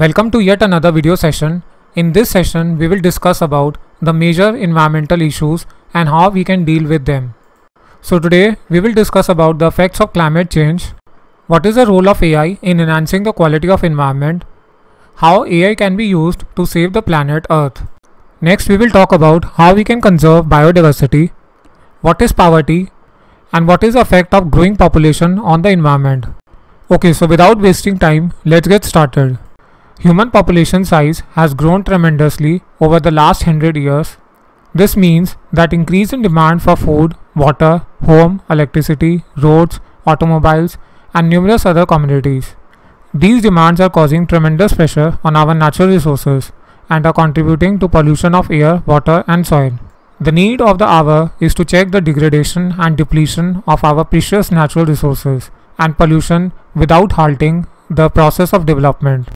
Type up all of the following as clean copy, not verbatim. Welcome to yet another video session. In this session, we will discuss about the major environmental issues and how we can deal with them. So today, we will discuss about the effects of climate change, what is the role of AI in enhancing the quality of environment, how AI can be used to save the planet Earth. Next, we will talk about how we can conserve biodiversity, what is poverty, and what is the effect of growing population on the environment. Okay, so without wasting time, let's get started. Human population size has grown tremendously over the last 100 years. This means that increase in demand for food, water, home, electricity, roads, automobiles, and numerous other commodities. These demands are causing tremendous pressure on our natural resources and are contributing to pollution of air, water, and soil. The need of the hour is to check the degradation and depletion of our precious natural resources and pollution without halting the process of development.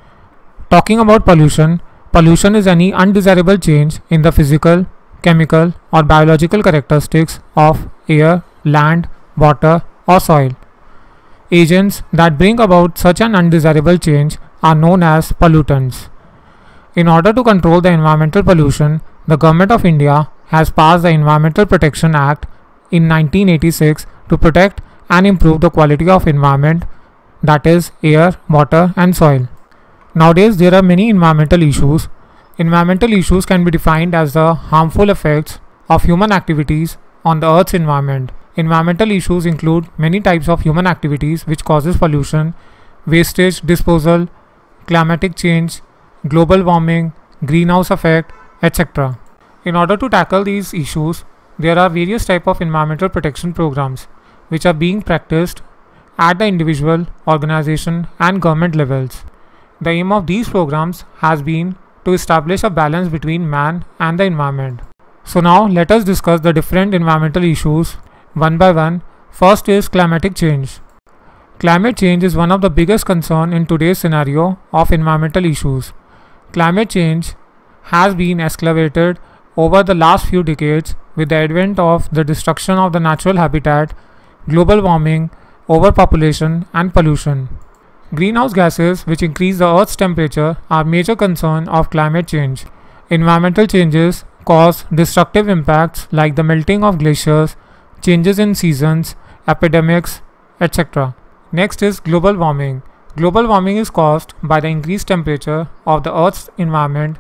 Talking about pollution, pollution is any undesirable change in the physical, chemical, or biological characteristics of air, land, water, or soil. Agents that bring about such an undesirable change are known as pollutants. In order to control the environmental pollution, the Government of India has passed the Environmental Protection Act in 1986 to protect and improve the quality of environment, that is air, water, and soil. Nowadays, there are many environmental issues. Environmental issues can be defined as the harmful effects of human activities on the Earth's environment. Environmental issues include many types of human activities which causes pollution, wastage disposal, climatic change, global warming, greenhouse effect, etc. In order to tackle these issues, there are various types of environmental protection programs which are being practiced at the individual, organization, and government levels. The aim of these programs has been to establish a balance between man and the environment. So now let us discuss the different environmental issues one by one. First is climatic change. Climate change is one of the biggest concerns in today's scenario of environmental issues. Climate change has been escalated over the last few decades with the advent of the destruction of the natural habitat, global warming, overpopulation, and pollution. Greenhouse gases, which increase the Earth's temperature, are major concern of climate change. Environmental changes cause destructive impacts like the melting of glaciers, changes in seasons, epidemics, etc. Next is global warming. Global warming is caused by the increased temperature of the Earth's environment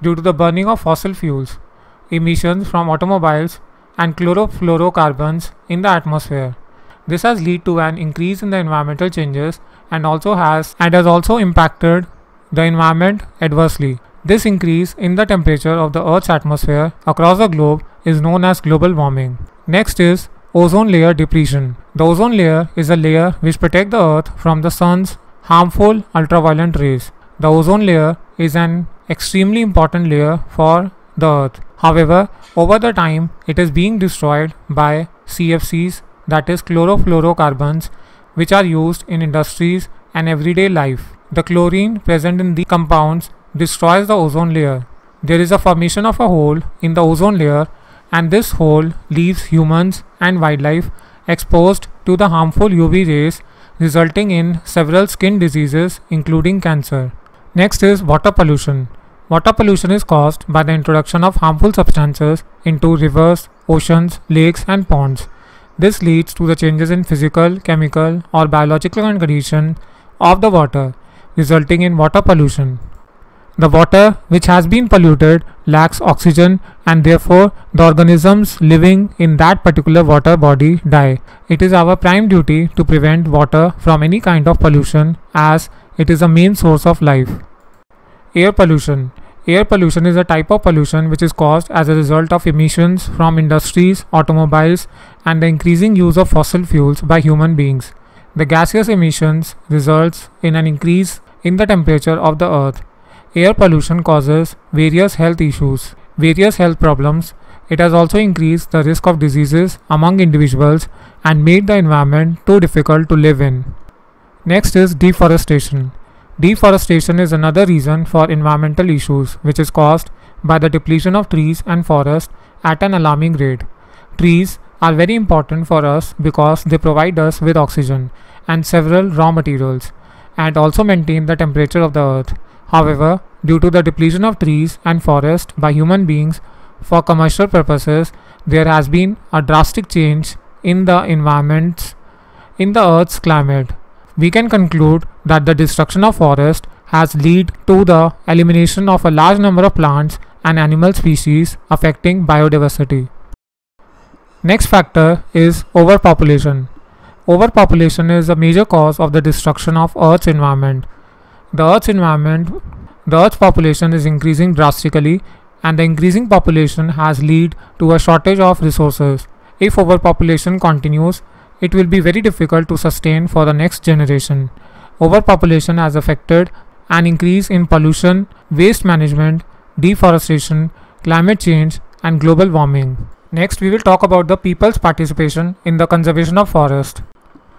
due to the burning of fossil fuels, emissions from automobiles, and chlorofluorocarbons in the atmosphere. This has led to an increase in the environmental changes and has also impacted the environment adversely. This increase in the temperature of the Earth's atmosphere across the globe is known as global warming. Next is ozone layer depletion. The ozone layer is a layer which protects the Earth from the sun's harmful ultraviolet rays. The ozone layer is an extremely important layer for the Earth. However, over the time, it is being destroyed by CFCs, that is chlorofluorocarbons, which are used in industries and everyday life. The chlorine present in these compounds destroys the ozone layer. There is a formation of a hole in the ozone layer, and this hole leaves humans and wildlife exposed to the harmful UV rays, resulting in several skin diseases including cancer. Next is water pollution. Water pollution is caused by the introduction of harmful substances into rivers, oceans, lakes, and ponds. This leads to the changes in physical, chemical, or biological condition of the water, resulting in water pollution. The water which has been polluted lacks oxygen, and therefore the organisms living in that particular water body die. It is our prime duty to prevent water from any kind of pollution, as it is a main source of life. Air pollution. Air pollution is a type of pollution which is caused as a result of emissions from industries, automobiles, and the increasing use of fossil fuels by human beings. The gaseous emissions results in an increase in the temperature of the Earth. Air pollution causes various health issues, various health problems. It has also increased the risk of diseases among individuals and made the environment too difficult to live in. Next is deforestation. Deforestation is another reason for environmental issues, which is caused by the depletion of trees and forests at an alarming rate. Trees are very important for us because they provide us with oxygen and several raw materials, and also maintain the temperature of the Earth. However, due to the depletion of trees and forests by human beings for commercial purposes, there has been a drastic change in the environments in the Earth's climate. We can conclude that the destruction of forest has led to the elimination of a large number of plants and animal species, affecting biodiversity. Next factor is overpopulation. Overpopulation is a major cause of the destruction of Earth's environment. The Earth's population is increasing drastically, and the increasing population has led to a shortage of resources. If overpopulation continues, it will be very difficult to sustain for the next generation. Overpopulation has affected an increase in pollution, waste management, deforestation, climate change, and global warming. Next, we will talk about the people's participation in the conservation of forest.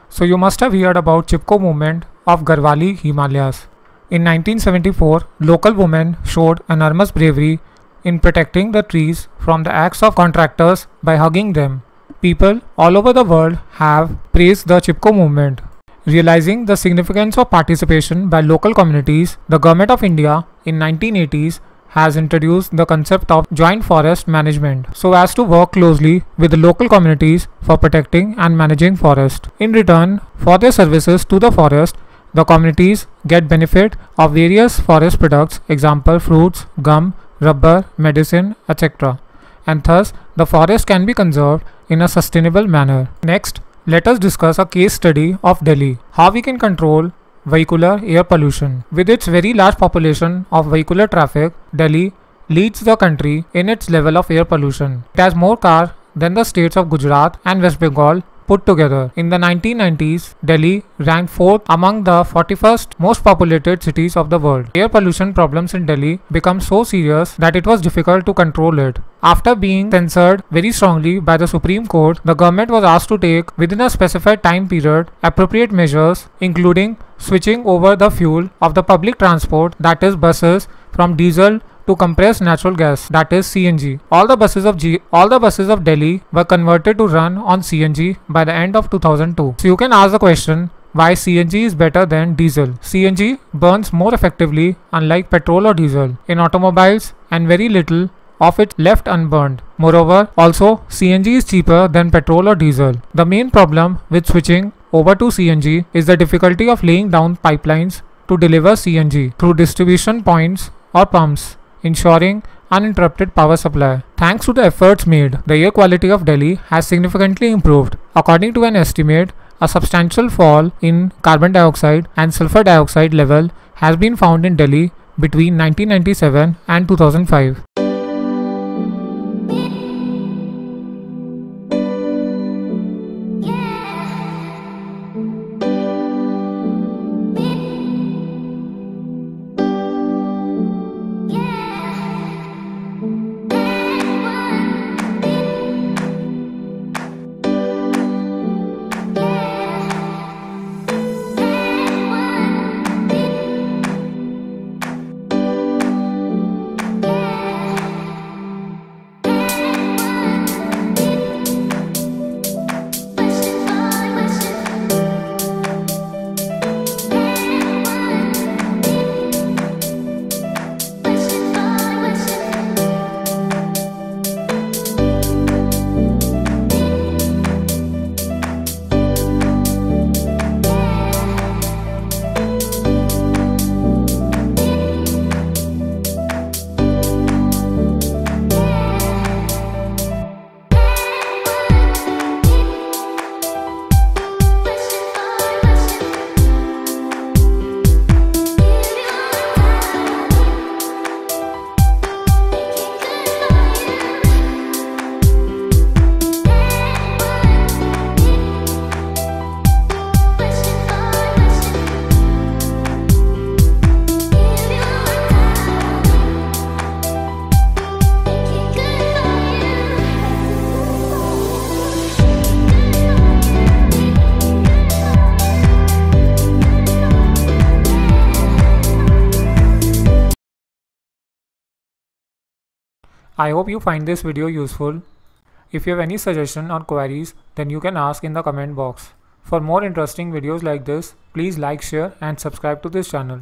So you must have heard about Chipko movement of Garhwali, Himalayas. In 1974, local women showed enormous bravery in protecting the trees from the acts of contractors by hugging them. People all over the world have praised the Chipko movement. Realizing the significance of participation by local communities, the Government of India in 1980s has introduced the concept of joint forest management so as to work closely with the local communities for protecting and managing forest. In return for their services to the forest, the communities get benefit of various forest products, example fruits, gum, rubber, medicine, etc. And thus the forest can be conserved in a sustainable manner. Next, let us discuss a case study of Delhi, how we can control vehicular air pollution. With its very large population of vehicular traffic, Delhi leads the country in its level of air pollution. It has more cars than the states of Gujarat and West Bengal put together. In the 1990s, Delhi ranked 4th among the 41st most populated cities of the world. Air pollution problems in Delhi became so serious that it was difficult to control it. After being censored very strongly by the Supreme Court, the government was asked to take within a specified time period appropriate measures, including switching over the fuel of the public transport, that is buses, from diesel to compressed natural gas, that is CNG. All the buses of Delhi were converted to run on CNG by the end of 2002. So you can ask the question, why CNG is better than diesel? CNG burns more effectively, unlike petrol or diesel, in automobiles, and very little of it left unburned. Moreover, also CNG is cheaper than petrol or diesel. The main problem with switching over to CNG is the difficulty of laying down pipelines to deliver CNG through distribution points or pumps, ensuring uninterrupted power supply. Thanks to the efforts made, the air quality of Delhi has significantly improved. According to an estimate, a substantial fall in carbon dioxide and sulfur dioxide level has been found in Delhi between 1997 and 2005. I hope you find this video useful. If you have any suggestion or queries, then you can ask in the comment box. For more interesting videos like this, please like, share and subscribe to this channel.